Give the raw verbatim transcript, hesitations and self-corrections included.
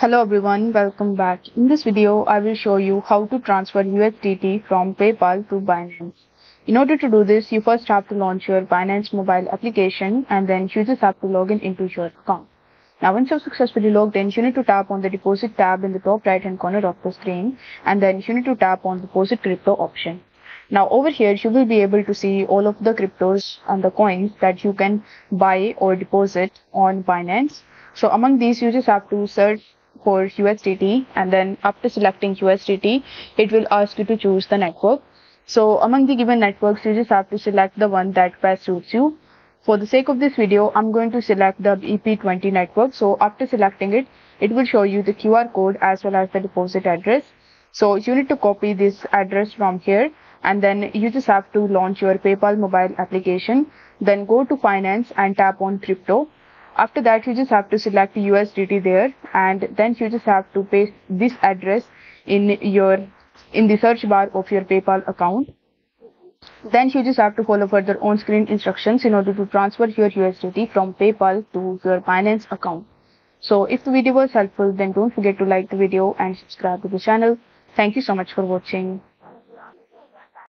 Hello everyone, welcome back. In this video, I will show you how to transfer U S D T from PayPal to Binance. In order to do this, you first have to launch your Binance mobile application and then users have to log in into your account. Now once you've successfully logged in, you need to tap on the deposit tab in the top right hand corner of the screen and then you need to tap on deposit crypto option. Now over here, you will be able to see all of the cryptos and the coins that you can buy or deposit on Binance. So among these, you just have to search for U S D T, and then after selecting U S D T, it will ask you to choose the network. So among the given networks, you just have to select the one that best suits you. For the sake of this video, I'm going to select the E P twenty network. So after selecting it, it will show you the Q R code as well as the deposit address. So you need to copy this address from here, and then you just have to launch your PayPal mobile application. Then go to Finance and tap on Crypto. After that, you just have to select U S D T there, and then you just have to paste this address in your in the search bar of your PayPal account. Then you just have to follow further on-screen instructions in order to transfer your U S D T from PayPal to your Binance account. So if the video was helpful, then don't forget to like the video and subscribe to the channel. Thank you so much for watching.